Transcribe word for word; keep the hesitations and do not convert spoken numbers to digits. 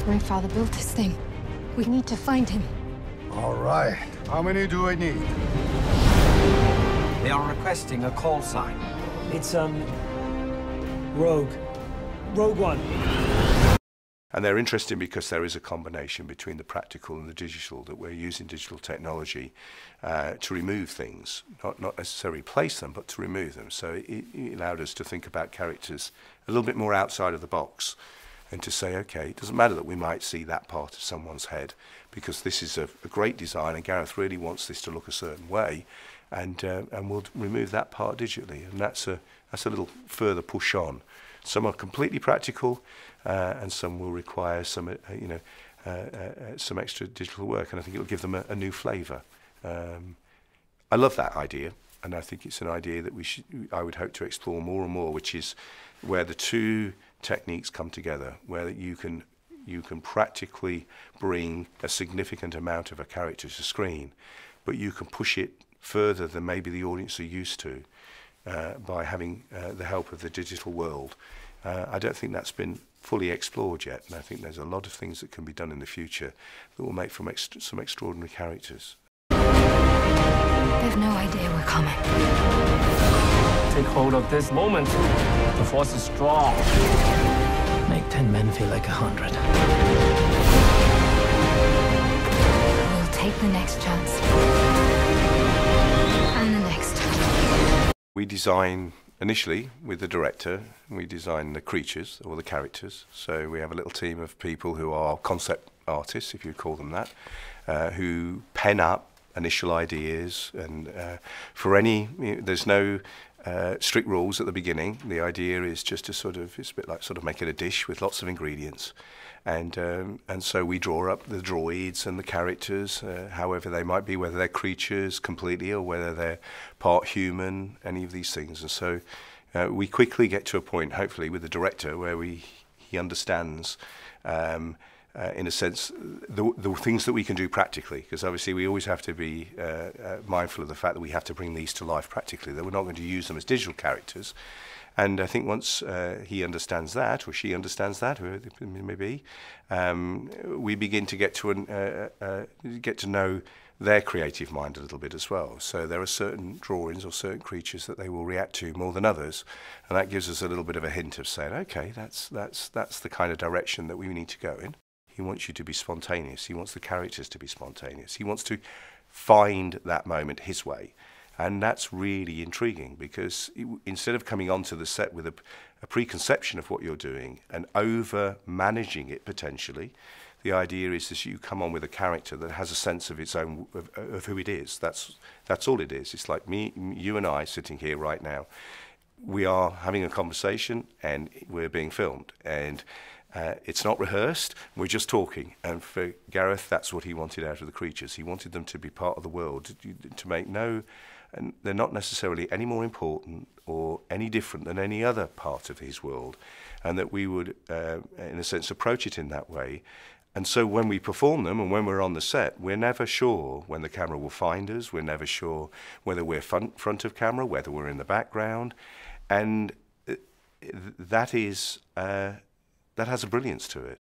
if my father built this thing. We need to find him. All right. How many do I need? They are requesting a call sign. It's, um... Rogue. Rogue One. And they're interesting because there is a combination between the practical and the digital, that we're using digital technology uh, to remove things, not, not necessarily replace them, but to remove them. So it, it allowed us to think about characters a little bit more outside of the box and to say, okay, it doesn't matter that we might see that part of someone's head, because this is a, a great design and Gareth really wants this to look a certain way, and, uh, and we'll remove that part digitally. And that's a, that's a little further push on. Some are completely practical, uh, and some will require some, uh, you know, uh, uh, some extra digital work. And I think it'll give them a, a new flavour. Um, I love that idea, and I think it's an idea that we should, I would hope to explore more and more, which is where the two techniques come together, where you can you can practically bring a significant amount of a character to screen, but you can push it further than maybe the audience are used to. Uh, by having uh, the help of the digital world. Uh, I don't think that's been fully explored yet, and I think there's a lot of things that can be done in the future that will make from ex some extraordinary characters. They've no idea we're coming. Take hold of this moment. The force is strong. Make ten men feel like a hundred. We'll take the next chance. We design initially with the director, we design the creatures or the characters. So we have a little team of people who are concept artists, if you call them that, uh, who pen up initial ideas. And uh, for any, you know, there's no uh, strict rules at the beginning. The idea is just to sort of, it's a bit like sort of making a dish with lots of ingredients. And, um, and so we draw up the droids and the characters, uh, however they might be, whether they're creatures completely or whether they're part human, any of these things. And so uh, we quickly get to a point, hopefully, with the director where we, he understands, um, uh, in a sense, the, the things that we can do practically. Because obviously we always have to be uh, uh, mindful of the fact that we have to bring these to life practically, that we're not going to use them as digital characters. And I think once uh, he understands that, or she understands that, whoever it may be, um, we begin to get to an, uh, uh, get to know their creative mind a little bit as well. So there are certain drawings or certain creatures that they will react to more than others, and that gives us a little bit of a hint of saying, okay, that's that's that's the kind of direction that we need to go in. He wants you to be spontaneous. He wants the characters to be spontaneous. He wants to find that moment his way. And that's really intriguing, because it, instead of coming onto the set with a, a preconception of what you're doing and over managing it potentially, the idea is that you come on with a character that has a sense of its own, of, of who it is. That's, that's all it is. It's like me, you and I sitting here right now. We are having a conversation and we're being filmed. And Uh, it's not rehearsed, we're just talking. And for Gareth, that's what he wanted out of the creatures. He wanted them to be part of the world, to, to make no... And they're not necessarily any more important or any different than any other part of his world. And that we would, uh, in a sense, approach it in that way. And so when we perform them and when we're on the set, we're never sure when the camera will find us. We're never sure whether we're front, front of camera, whether we're in the background. And that is... Uh, That has a brilliance to it.